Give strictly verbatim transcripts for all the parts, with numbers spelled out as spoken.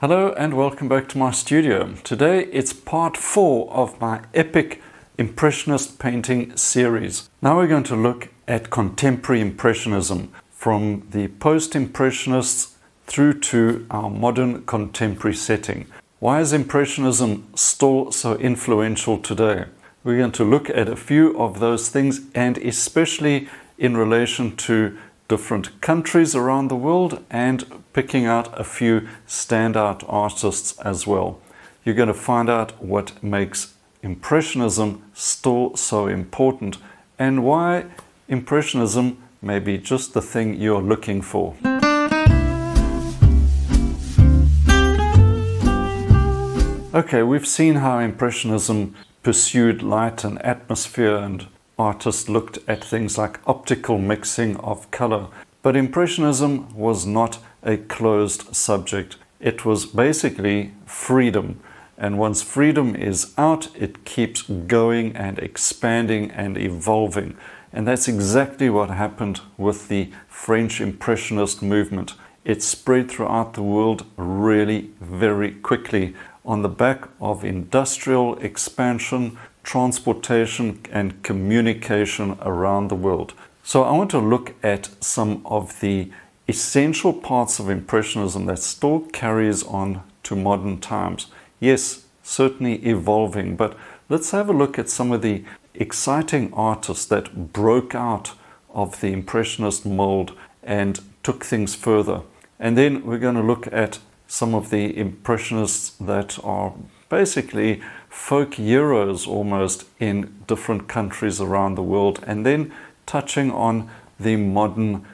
Hello and welcome back to my studio. Today it's part four of my epic Impressionist painting series. Now we're going to look at contemporary Impressionism from the post-Impressionists through to our modern contemporary setting. Why is Impressionism still so influential today? We're going to look at a few of those things, and especially in relation to different countries around the world, and picking out a few standout artists as well. You're going to find out what makes Impressionism still so important and why Impressionism may be just the thing you're looking for. Okay, we've seen how Impressionism pursued light and atmosphere, and artists looked at things like optical mixing of color. But Impressionism was not a closed subject. It was basically freedom. And once freedom is out, it keeps going and expanding and evolving. And that's exactly what happened with the French Impressionist movement. It spread throughout the world really very quickly on the back of industrial expansion, transportation and communication around the world. So I want to look at some of the essential parts of Impressionism that still carries on to modern times. Yes, certainly evolving, but let's have a look at some of the exciting artists that broke out of the Impressionist mold and took things further. And then we're going to look at some of the Impressionists that are basically folk heroes almost in different countries around the world, and then touching on the modern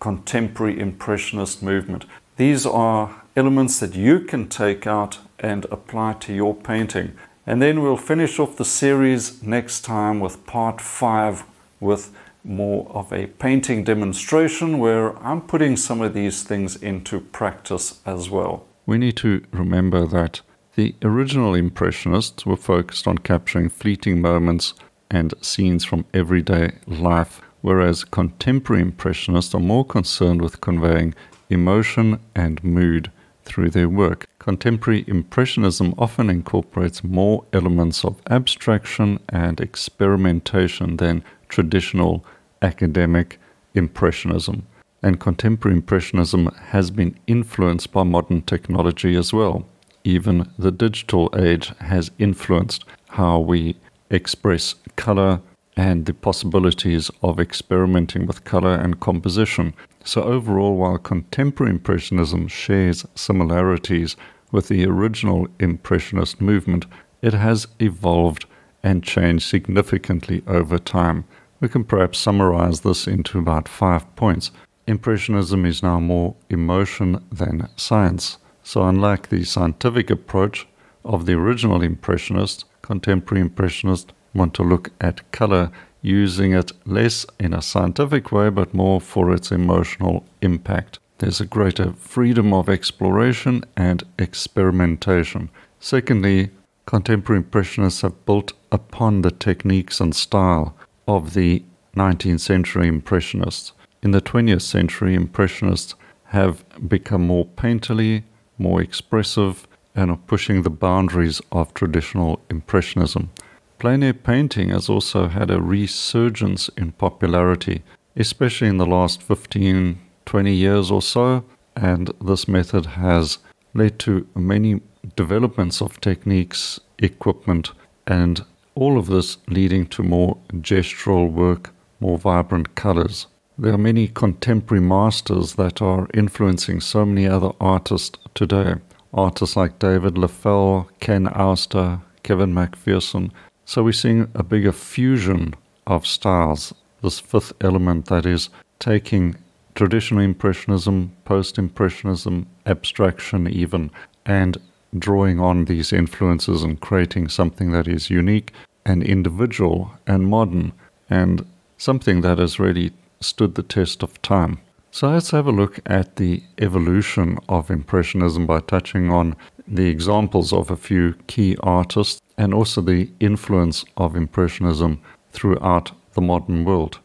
contemporary Impressionist movement. These are elements that you can take out and apply to your painting. And then we'll finish off the series next time with part five, with more of a painting demonstration where I'm putting some of these things into practice as well. We need to remember that the original Impressionists were focused on capturing fleeting moments and scenes from everyday life, whereas contemporary Impressionists are more concerned with conveying emotion and mood through their work. Contemporary Impressionism often incorporates more elements of abstraction and experimentation than traditional academic Impressionism. And contemporary Impressionism has been influenced by modern technology as well. Even the digital age has influenced how we express color and the possibilities of experimenting with color and composition. So overall, while contemporary Impressionism shares similarities with the original Impressionist movement, it has evolved and changed significantly over time. We can perhaps summarize this into about five points. Impressionism is now more emotion than science. So unlike the scientific approach of the original Impressionist, contemporary Impressionists want to look at color, using it less in a scientific way, but more for its emotional impact. There's a greater freedom of exploration and experimentation. Secondly, contemporary Impressionists have built upon the techniques and style of the nineteenth century Impressionists. In the twentieth century, Impressionists have become more painterly, more expressive, and are pushing the boundaries of traditional Impressionism. Plein air painting has also had a resurgence in popularity, especially in the last fifteen, twenty years or so, and this method has led to many developments of techniques, equipment, and all of this leading to more gestural work, more vibrant colors. There are many contemporary masters that are influencing so many other artists today. Artists like David LaFell, Ken Auster, Kevin MacPherson. So we're seeing a bigger fusion of styles, this fifth element that is taking traditional Impressionism, post-Impressionism, abstraction even, and drawing on these influences and creating something that is unique and individual and modern, and something that is really stood the test of time. So let's have a look at the evolution of Impressionism by touching on the examples of a few key artists and also the influence of Impressionism throughout the modern world.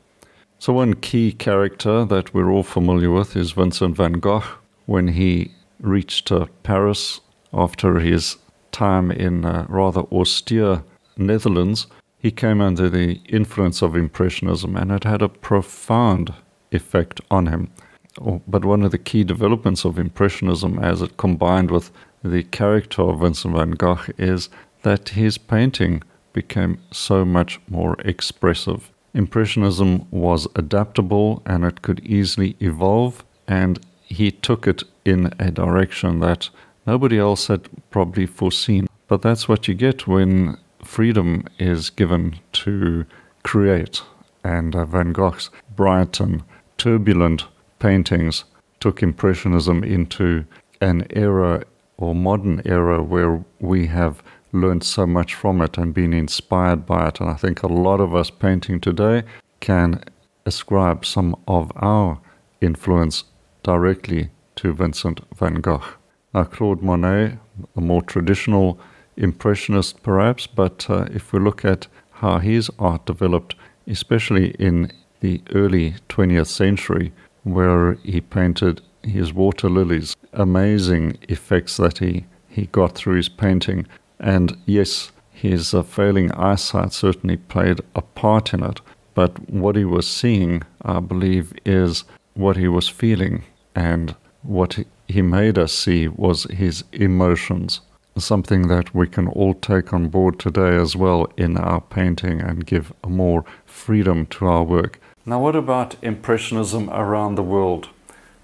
So one key character that we're all familiar with is Vincent van Gogh. When he reached uh, Paris after his time in uh, rather austere Netherlands, he came under the influence of Impressionism, and it had a profound effect on him. Oh, but one of the key developments of Impressionism, as it combined with the character of Vincent van Gogh, is that his painting became so much more expressive. Impressionism was adaptable and it could easily evolve, and he took it in a direction that nobody else had probably foreseen. But that's what you get when freedom is given to create. And uh, Van Gogh's bright and turbulent paintings took Impressionism into an era or modern era where we have learned so much from it and been inspired by it. And I think a lot of us painting today can ascribe some of our influence directly to Vincent van Gogh. Now, Claude Monet, a more traditional impressionist perhaps, but uh, if we look at how his art developed, especially in the early twentieth century, where he painted his water lilies, amazing effects that he, he got through his painting. And yes, his uh, failing eyesight certainly played a part in it, but what he was seeing, I believe, is what he was feeling, and what he made us see was his emotions, something that we can all take on board today as well in our painting and give more freedom to our work. Now, what about Impressionism around the world?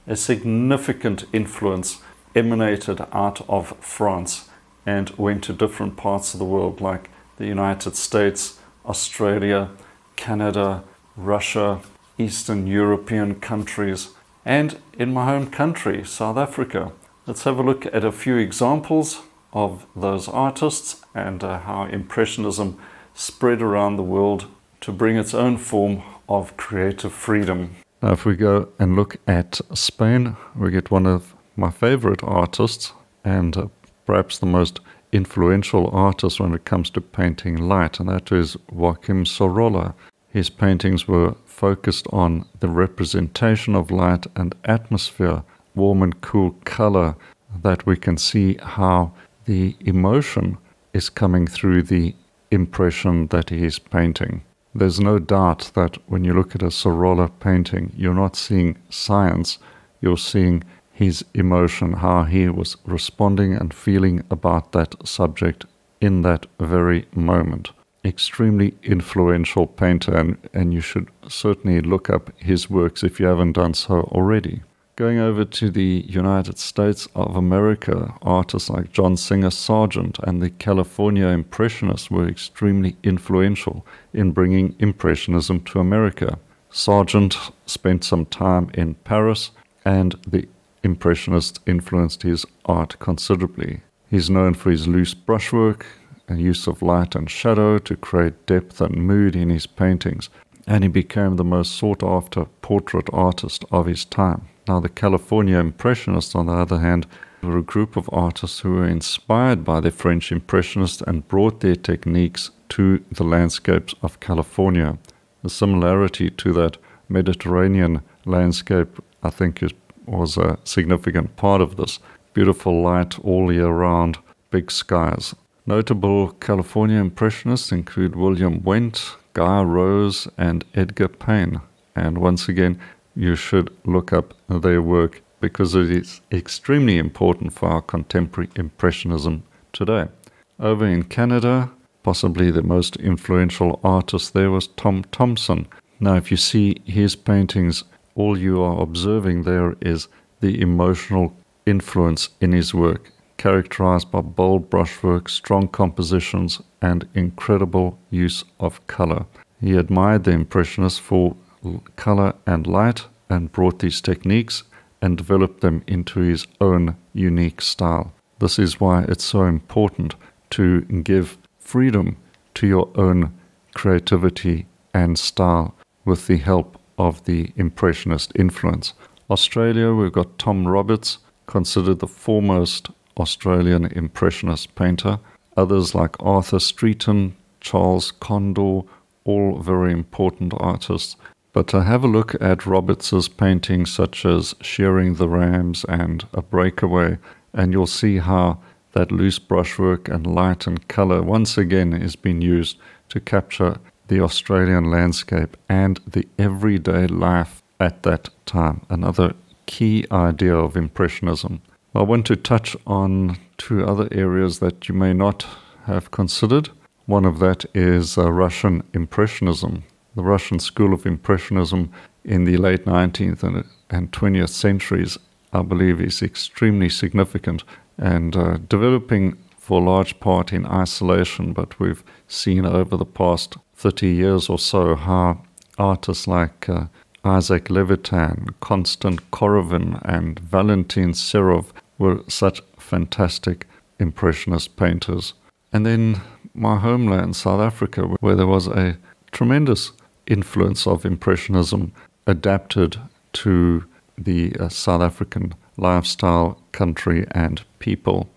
A significant influence emanated out of France and went to different parts of the world, like the United States, Australia, Canada, Russia, Eastern European countries, and in my home country, South Africa. Let's have a look at a few examples of those artists and uh, how Impressionism spread around the world to bring its own form of creative freedom. Now, if we go and look at Spain, we get one of my favorite artists and uh, perhaps the most influential artist when it comes to painting light, and that is Joaquin Sorolla. His paintings were focused on the representation of light and atmosphere, warm and cool color, that we can see how the emotion is coming through the impression that he is painting. There's no doubt that when you look at a Sorolla painting, you're not seeing science, you're seeing his emotion, how he was responding and feeling about that subject in that very moment. Extremely influential painter, and, and you should certainly look up his works if you haven't done so already. Going over to the United States of America, artists like John Singer Sargent and the California Impressionists were extremely influential in bringing Impressionism to America. Sargent spent some time in Paris, and the Impressionists influenced his art considerably. He's known for his loose brushwork, and use of light and shadow to create depth and mood in his paintings, and he became the most sought-after portrait artist of his time. Now, the California Impressionists, on the other hand, were a group of artists who were inspired by the French Impressionists and brought their techniques to the landscapes of California. The similarity to that Mediterranean landscape, I think, is, was a significant part of this. Beautiful light all year round, big skies. Notable California Impressionists include William Wendt, Guy Rose, and Edgar Payne. And once again, you should look up their work because it is extremely important for our contemporary Impressionism today. Over in Canada, possibly the most influential artist there was Tom Thomson. Now, if you see his paintings, all you are observing there is the emotional influence in his work, characterized by bold brushwork, strong compositions, and incredible use of color. He admired the Impressionists for color and light and brought these techniques and developed them into his own unique style. This is why it's so important to give freedom to your own creativity and style with the help of the Impressionist influence. Australia, we've got Tom Roberts, considered the foremost Australian Impressionist painter. Others like Arthur Streeton, Charles Conder, all very important artists. But to have a look at Roberts's paintings such as Shearing the Rams and A Breakaway, and you'll see how that loose brushwork and light and color once again is being used to capture the Australian landscape and the everyday life at that time, another key idea of Impressionism. I want to touch on two other areas that you may not have considered. One of that is uh, Russian Impressionism. The Russian school of Impressionism in the late nineteenth and twentieth centuries, I believe, is extremely significant and uh, developing for a large part in isolation, but we've seen over the past thirty years or so how artists like uh, Isaac Levitan, Konstantin Kororov and Valentin Serov were such fantastic Impressionist painters. And then my homeland, South Africa, where there was a tremendous influence of Impressionism adapted to the uh, South African lifestyle, country and people.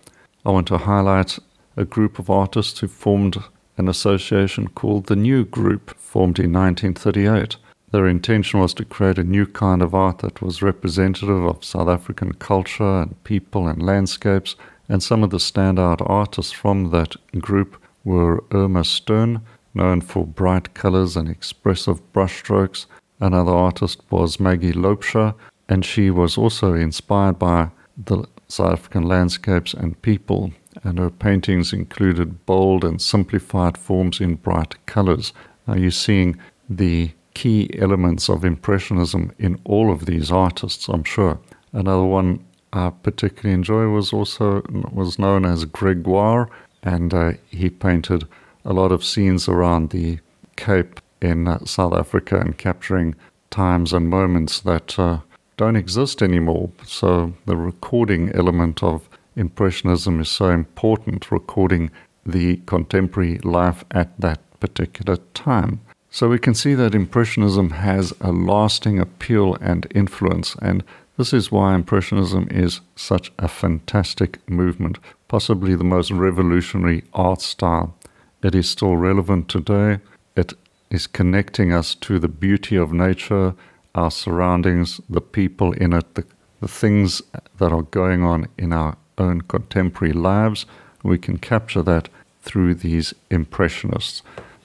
I want to highlight a group of artists who formed an association called The New Group, formed in nineteen thirty-eight. Their intention was to create a new kind of art that was representative of South African culture and people and landscapes, and some of the standout artists from that group were Irma Stern, known for bright colors and expressive brushstrokes. Another artist was Maggie Loebscher, and she was also inspired by the South African landscapes and people, and her paintings included bold and simplified forms in bright colors. Now you're seeing the key elements of Impressionism in all of these artists, I'm sure. Another one I particularly enjoy was also was known as Grégoire, and uh, he painted a lot of scenes around the Cape in uh, South Africa and capturing times and moments that uh, don't exist anymore. So the recording element of Impressionism is so important, recording the contemporary life at that particular time. So we can see that Impressionism has a lasting appeal and influence, and this is why Impressionism is such a fantastic movement, possibly the most revolutionary art style. It is still relevant today. It is connecting us to the beauty of nature, our surroundings, the people in it, the, the things that are going on in our own contemporary lives. We can capture that through these Impressionists.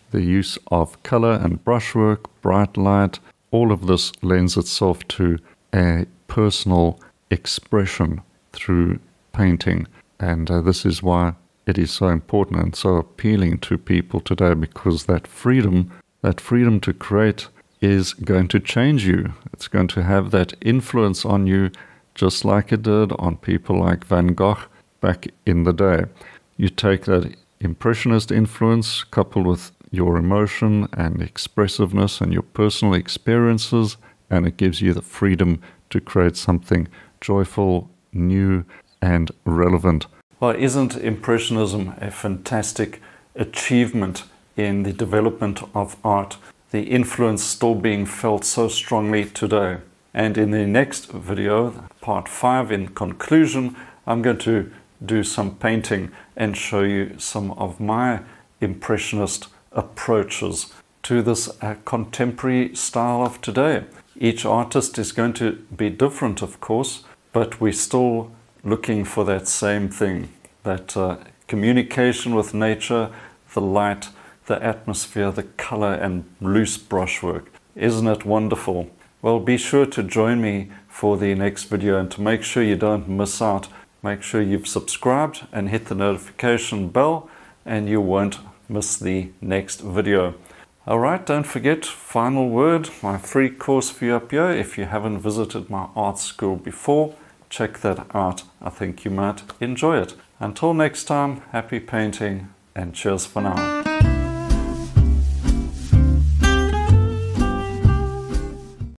The use of color and brushwork, bright light, all of this lends itself to a personal expression through painting. And uh, this is why it is so important and so appealing to people today, because that freedom, that freedom to create is going to change you. It's going to have that influence on you, just like it did on people like Van Gogh back in the day. You take that Impressionist influence coupled with your emotion and expressiveness and your personal experiences, and it gives you the freedom to create something joyful, new, and relevant. Well, isn't Impressionism a fantastic achievement in the development of art? The influence still being felt so strongly today. And in the next video, part five, in conclusion, I'm going to do some painting and show you some of my Impressionist approaches to this uh, contemporary style of today. Each artist is going to be different, of course, but we're still looking for that same thing, that uh, communication with nature, the light, the atmosphere, the color and loose brushwork. Isn't it wonderful? Well, be sure to join me for the next video, and to make sure you don't miss out, make sure you've subscribed and hit the notification bell, and you won't miss the next video. All right, don't forget, Final Word, my free course for you up here. If you haven't visited my art school before, check that out. I think you might enjoy it. Until next time, happy painting and cheers for now.